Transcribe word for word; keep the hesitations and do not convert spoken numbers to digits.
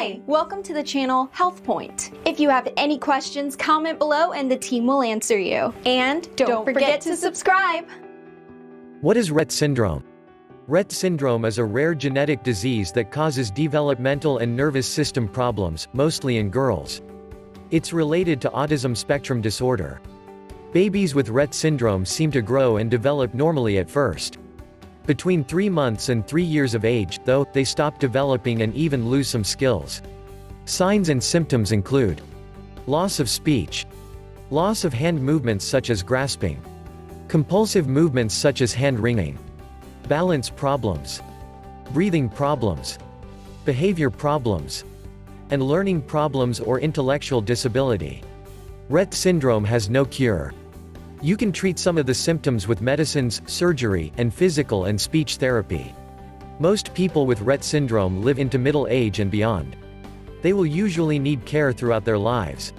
Hi, welcome to the channel HealthPoint. If you have any questions, comment below and the team will answer you. And don't, don't forget, forget to subscribe. What is Rett syndrome? Rett syndrome is a rare genetic disease that causes developmental and nervous system problems, mostly in girls. It's related to autism spectrum disorder. Babies with Rett syndrome seem to grow and develop normally at first. Between three months and three years of age, though, they stop developing and even lose some skills. Signs and symptoms include loss of speech, loss of hand movements such as grasping, compulsive movements such as hand wringing, balance problems, breathing problems, behavior problems, and learning problems or intellectual disability. Rett syndrome has no cure. You can treat some of the symptoms with medicines, surgery, and physical and speech therapy. Most people with Rett syndrome live into middle age and beyond. They will usually need care throughout their lives.